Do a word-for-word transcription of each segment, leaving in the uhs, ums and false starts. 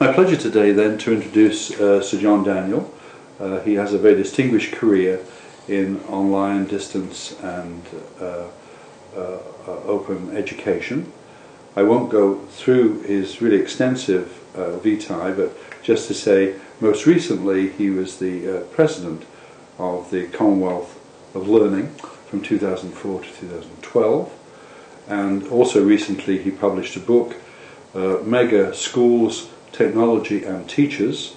My pleasure today then to introduce uh, Sir John Daniel. Uh, he has a very distinguished career in online, distance and uh, uh, open education. I won't go through his really extensive uh, vitae, but just to say most recently he was the uh, president of the Commonwealth of Learning from two thousand four to two thousand twelve, and also recently he published a book, uh, Mega Schools, Technology and Teachers,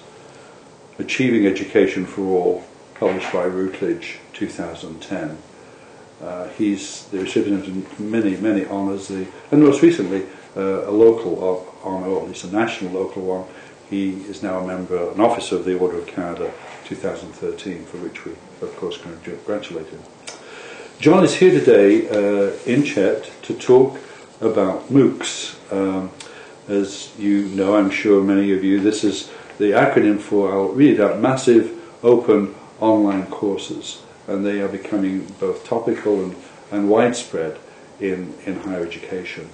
Achieving Education for All, published by Routledge two thousand ten. Uh, he's the recipient of many, many honours, the, and most recently uh, a local honour, or at least a national local one. He is now a member, an officer of the Order of Canada two thousand thirteen, for which we of course congratulate him. John is here today uh, in chat to talk about MOOCs. Um, as you know, I'm sure many of you, this is the acronym for, I'll read it out, Massive Open Online Courses, and they are becoming both topical and, and widespread in, in higher education.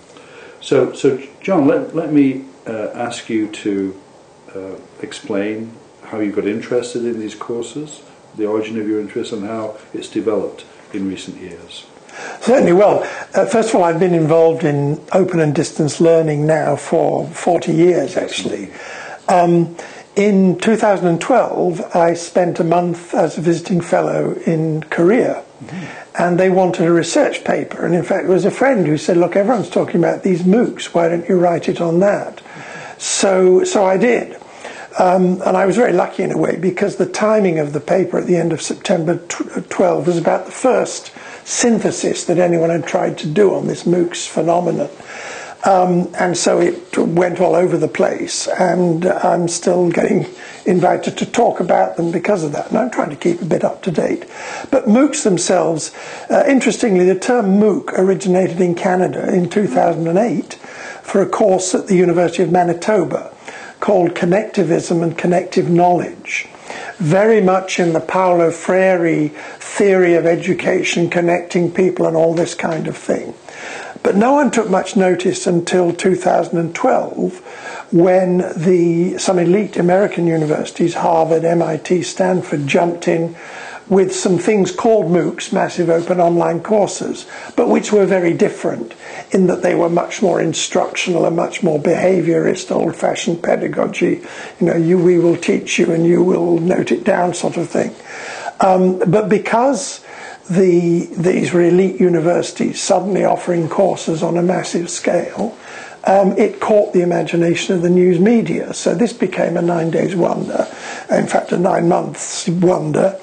So, so John, let, let me uh, ask you to uh, explain how you got interested in these courses, the origin of your interest, and how it's developed in recent years. Certainly. Well, uh, first of all, I've been involved in open and distance learning now for forty years, actually. Um, in two thousand twelve, I spent a month as a visiting fellow in Korea, mm-hmm. and they wanted a research paper. And in fact, it was a friend who said, look, everyone's talking about these MOOCs, why don't you write it on that? Mm-hmm. So, so I did. Um, and I was very lucky in a way, because the timing of the paper at the end of September twelve was about the first synthesis that anyone had tried to do on this MOOCs phenomenon. Um, and so it went all over the place, and I'm still getting invited to talk about them because of that, and I'm trying to keep a bit up to date. But MOOCs themselves, uh, interestingly, the term MOOC originated in Canada in two thousand eight for a course at the University of Manitoba called Connectivism and Connective Knowledge, very much in the Paulo Freire theory of education, connecting people and all this kind of thing. But no one took much notice until two thousand twelve, when the, some elite American universities, Harvard, M I T, Stanford, jumped in with some things called MOOCs, Massive Open Online Courses, but which were very different in that they were much more instructional and much more behaviorist, old-fashioned pedagogy, you know, you, we will teach you and you will note it down sort of thing. Um, but because the, these were elite universities suddenly offering courses on a massive scale, Um, it caught the imagination of the news media. So this became a nine days wonder, in fact a nine months wonder,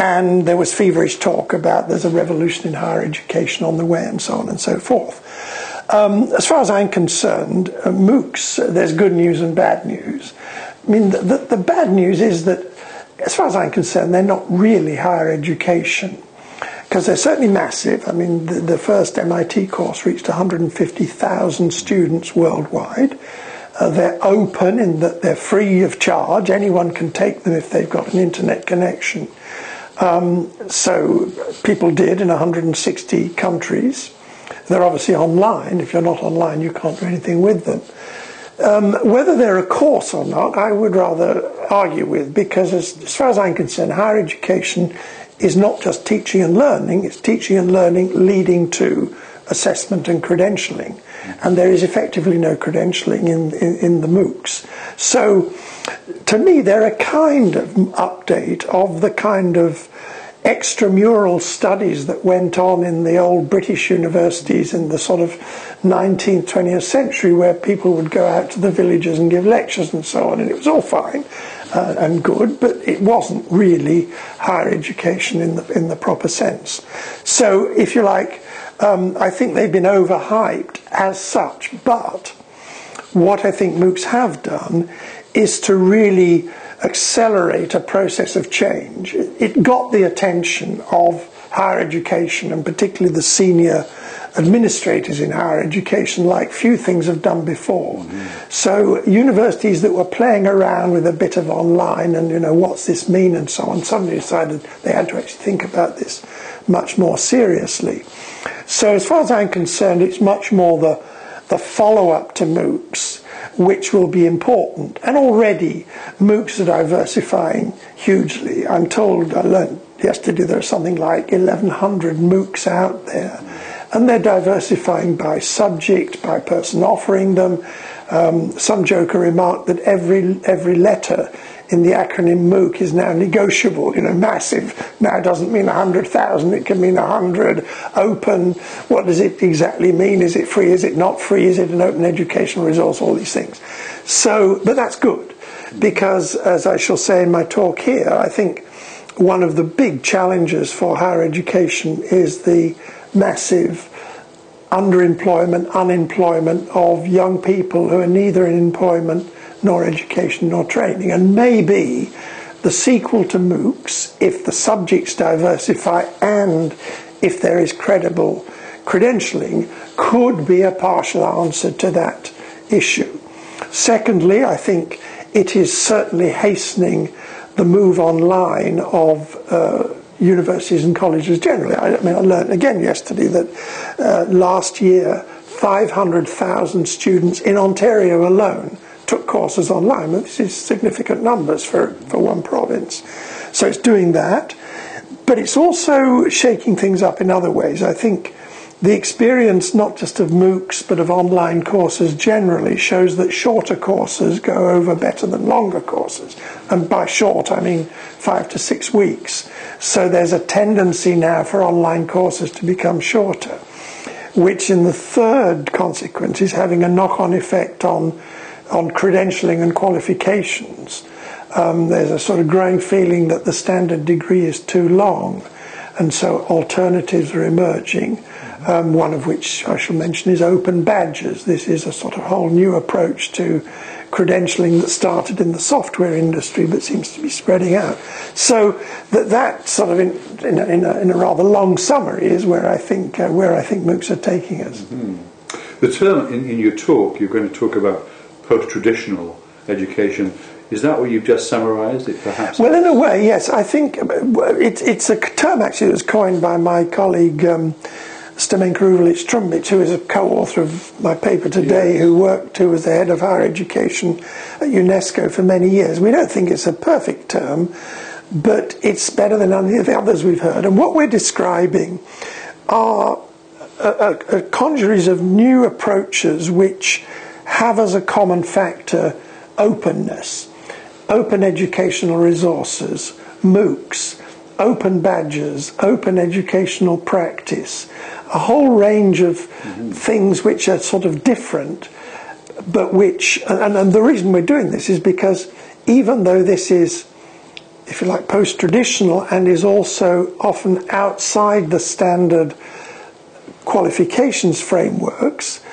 and there was feverish talk about there's a revolution in higher education on the way and so on and so forth. Um, as far as I'm concerned, uh, MOOCs, there's good news and bad news. I mean, the, the, the bad news is that, as far as I'm concerned, they're not really higher education, because they're certainly massive. I mean, the, the first M I T course reached one hundred fifty thousand students worldwide. Uh, they're open in that they're free of charge. Anyone can take them if they've got an internet connection. Um, so people did in one hundred sixty countries. They're obviously online. If you're not online, you can't do anything with them. Um, whether they're a course or not, I would rather argue with, because as, as far as I'm concerned, higher education is not just teaching and learning, it's teaching and learning leading to assessment and credentialing. And there is effectively no credentialing in, in, in the MOOCs. So, to me, they're a kind of update of the kind of extramural studies that went on in the old British universities in the sort of nineteenth, twentieth century, where people would go out to the villages and give lectures and so on, and it was all fine uh, and good, but it wasn't really higher education in the, in the proper sense. So, if you like, um, I think they've been overhyped as such, but what I think MOOCs have done is to really accelerate a process of change. It got the attention of higher education, and particularly the senior administrators in higher education, like few things have done before. Mm-hmm. So universities that were playing around with a bit of online and, you know, what's this mean and so on, suddenly decided they had to actually think about this much more seriously. So as far as I'm concerned, it's much more the, the follow-up to MOOCs, which will be important. And already MOOCs are diversifying hugely. I'm told, I learned yesterday, there are something like eleven hundred MOOCs out there. And they're diversifying by subject, by person offering them. Um, some joker remarked that every every letter in the acronym MOOC is now negotiable, you know, massive. Now doesn't mean one hundred thousand, it can mean one hundred, open. What does it exactly mean? Is it free? Is it not free? Is it an open educational resource? All these things. So, but that's good, because as I shall say in my talk here, I think one of the big challenges for higher education is the massive underemployment, unemployment of young people who are neither in employment nor education nor training. And maybe the sequel to MOOCs, if the subjects diversify and if there is credible credentialing, could be a partial answer to that issue. Secondly, I think it is certainly hastening the move online of uh, universities and colleges generally. I mean, I learned again yesterday that uh, last year five hundred thousand students in Ontario alone took courses online. This is significant numbers for, for one province. So it's doing that, but it's also shaking things up in other ways. I think the experience not just of MOOCs but of online courses generally shows that shorter courses go over better than longer courses. And by short, I mean five to six weeks. So there's a tendency now for online courses to become shorter, which in the third consequence is having a knock-on effect on, on credentialing and qualifications. Um, there's a sort of growing feeling that the standard degree is too long, and so alternatives are emerging. Um, one of which I shall mention is open badges. This is a sort of whole new approach to credentialing that started in the software industry but seems to be spreading out. So that, that sort of, in, in, a, in, a, in a rather long summary, is where I think uh, where I think MOOCs are taking us. Mm-hmm. The term in, in your talk, you're going to talk about post-traditional education. Is that what you've just summarised it, perhaps? Well, in a way, yes. I think it, it's a term actually that was coined by my colleague um, Stamenko Uvelich Trumbic, who is a co-author of my paper today, yeah. who worked, who was the head of higher education at UNESCO for many years. We don't think it's a perfect term, but it's better than any of the others we've heard. And what we're describing are a, a, a congeries of new approaches which have as a common factor openness, open educational resources, MOOCs, open badges, open educational practice, a whole range of mm-hmm. things which are sort of different, but which, and, and the reason we're doing this is because even though this is, if you like, post-traditional and is also often outside the standard qualifications frameworks,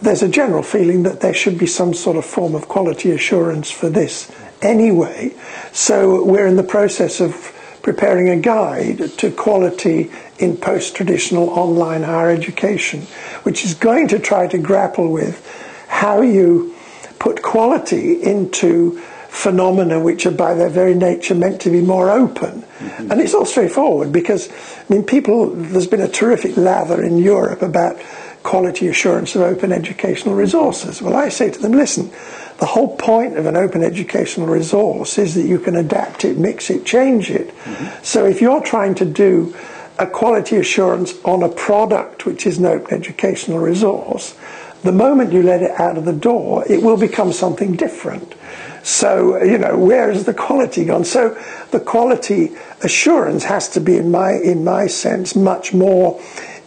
there's a general feeling that there should be some sort of form of quality assurance for this anyway. So we're in the process of preparing a guide to quality in post-traditional online higher education, which is going to try to grapple with how you put quality into phenomena which are by their very nature meant to be more open. Mm-hmm. And it's not straightforward because, I mean, people, there's been a terrific lather in Europe about quality assurance of open educational resources. Well, I say to them, listen, the whole point of an open educational resource is that you can adapt it, mix it, change it. Mm-hmm. So if you're trying to do a quality assurance on a product which is an open educational resource, the moment you let it out of the door, it will become something different. So, you know, where has the quality gone? So the quality assurance has to be, in my, in my sense, much more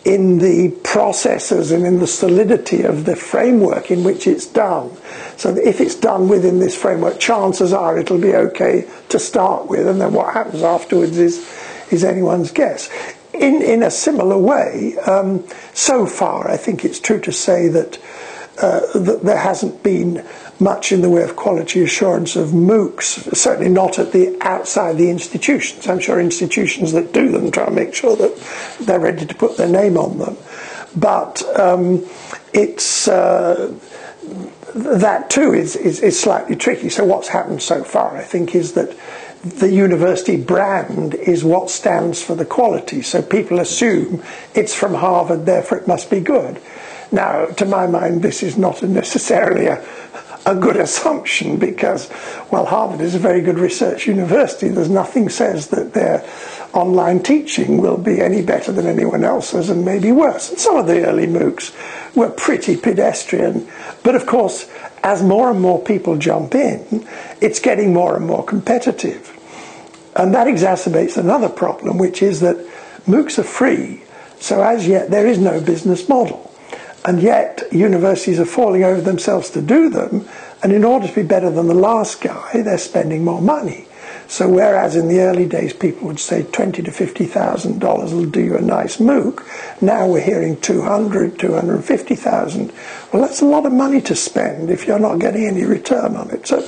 in the processes and in the solidity of the framework in which it's done. So if it's done within this framework, chances are it'll be okay to start with, and then what happens afterwards is, is anyone's guess. In, in a similar way, um, so far I think it's true to say that, uh, that there hasn't been much in the way of quality assurance of MOOCs, certainly not at the outside the institutions. I'm sure institutions that do them try and make sure that they're ready to put their name on them. But um, it's uh, that too is, is, is slightly tricky. So what's happened so far, I think, is that the university brand is what stands for the quality. So people assume it's from Harvard, therefore it must be good. Now, to my mind, this is not necessarily a a good assumption because, well, Harvard is a very good research university. There's nothing says that their online teaching will be any better than anyone else's, and maybe worse. And some of the early MOOCs were pretty pedestrian. But of course, as more and more people jump in, it's getting more and more competitive. And that exacerbates another problem, which is that MOOCs are free, so as yet there is no business model. And yet universities are falling over themselves to do them, and in order to be better than the last guy, they're spending more money. So whereas in the early days people would say twenty thousand to fifty thousand dollars will do you a nice MOOC, now we're hearing two hundred thousand, two hundred fifty thousand. Well, that's a lot of money to spend if you're not getting any return on it. So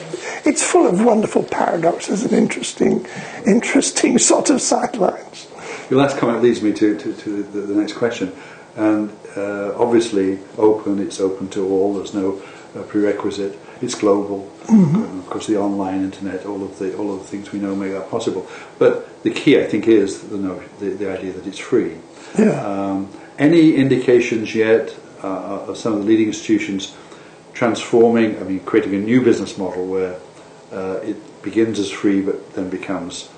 it's full of wonderful paradoxes and interesting, interesting sort of sidelines. Your last comment leads me to, to, to the, the next question. And uh, obviously open, it's open to all, there's no uh, prerequisite, it's global. Mm-hmm. um, of course the online internet, all of the all of the things we know make that possible. But the key, I think, is the, no, the, the idea that it's free. Yeah. Um, any indications yet uh, of some of the leading institutions transforming, I mean creating a new business model where uh, it begins as free but then becomes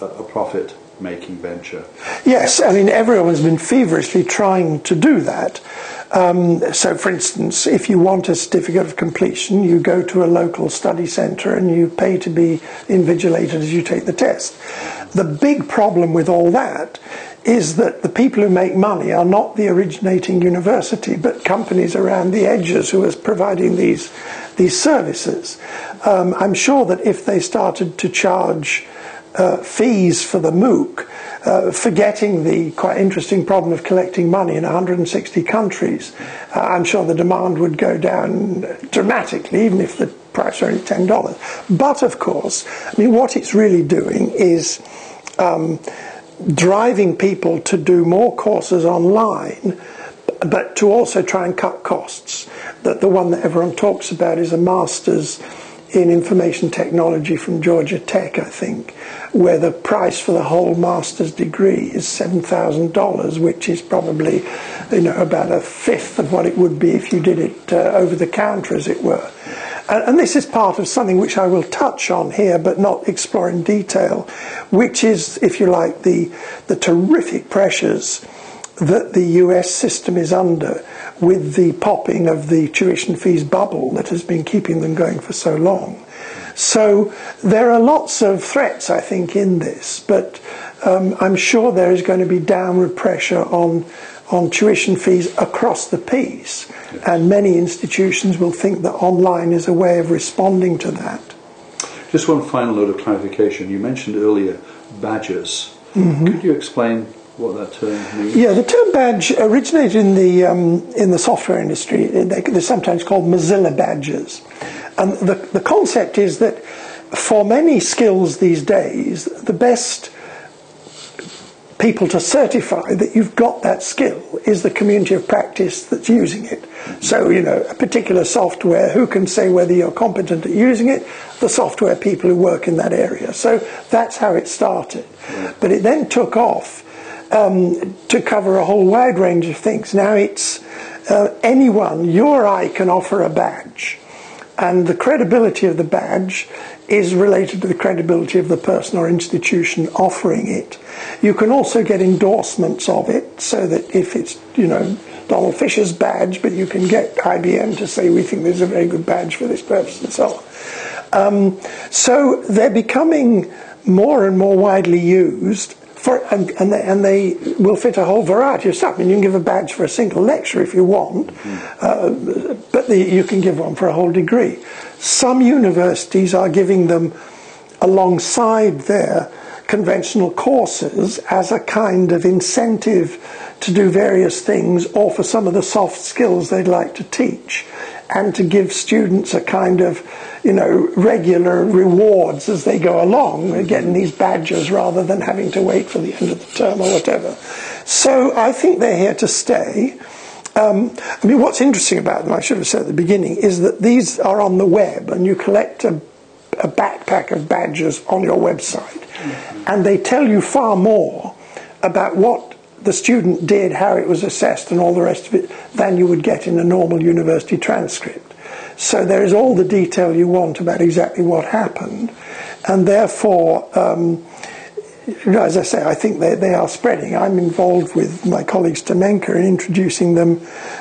a, a profit making venture? Yes, I mean everyone's been feverishly trying to do that. Um, so for instance, if you want a certificate of completion, you go to a local study centre and you pay to be invigilated as you take the test. The big problem with all that is that the people who make money are not the originating university, but companies around the edges who are providing these, these services. Um, I'm sure that if they started to charge Uh, fees for the MOOC, uh, forgetting the quite interesting problem of collecting money in one hundred sixty countries, uh, I'm sure the demand would go down dramatically, even if the price were only ten dollars. But of course, I mean, what it's really doing is um, driving people to do more courses online, but to also try and cut costs. That the one that everyone talks about is a master's in information technology from Georgia Tech, I think, where the price for the whole master's degree is seven thousand dollars, which is probably, you know, about a fifth of what it would be if you did it uh, over the counter, as it were. And, and this is part of something which I will touch on here, but not explore in detail, which is, if you like, the, the terrific pressures that the U S system is under with the popping of the tuition fees bubble that has been keeping them going for so long. So there are lots of threats, I think, in this, but um, I'm sure there is going to be downward pressure on on tuition fees across the piece, and many institutions will think that online is a way of responding to that. Just one final note of clarification. You mentioned earlier badges. Mm-hmm. Could you explain what that term means? Yeah, the term badge originated in the um, in the software industry. They're sometimes called Mozilla badges. And the, the concept is that for many skills these days, the best people to certify that you've got that skill is the community of practice that's using it. So, you know, a particular software, who can say whether you're competent at using it? The software people who work in that area. So that's how it started. Yeah. But it then took off Um, to cover a whole wide range of things. Now it's uh, anyone, you or I, can offer a badge, and the credibility of the badge is related to the credibility of the person or institution offering it. You can also get endorsements of it, so that if it's, you know, Donald Fisher's badge, but you can get I B M to say we think this is a very good badge for this purpose, and so on. Um, so they're becoming more and more widely used. For, and, and, they, and they will fit a whole variety of stuff. I mean, you can give a badge for a single lecture if you want, uh, but the, you can give one for a whole degree. Some universities are giving them alongside their conventional courses as a kind of incentive to do various things, or for some of the soft skills they'd like to teach, and to give students a kind of, you know, regular rewards as they go along. They're getting these badges rather than having to wait for the end of the term or whatever. So I think they're here to stay. Um, I mean, what's interesting about them, I should have said at the beginning, is that these are on the web, and you collect a, a backpack of badges on your website, and they tell you far more about what the student did, how it was assessed and all the rest of it, than you would get in a normal university transcript. So there is all the detail you want about exactly what happened, and therefore, um, as I say, I think they, they are spreading. I'm involved with my colleague Stamenka in introducing them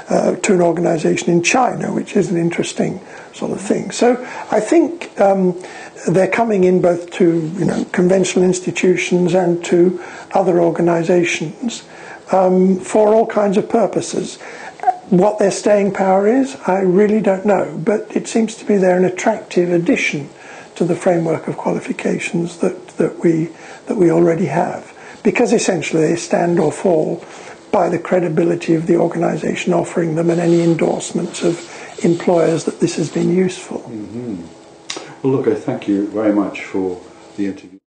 uh, to an organization in China, which is an interesting sort of thing. So I think um, they're coming in both to you know, conventional institutions and to other organizations um, for all kinds of purposes. What their staying power is, I really don't know, but it seems to be they're an attractive addition to the framework of qualifications that, that, we, that we already have, because essentially they stand or fall by the credibility of the organisation offering them and any endorsements of employers that this has been useful. Mm-hmm. Well, look, I thank you very much for the interview.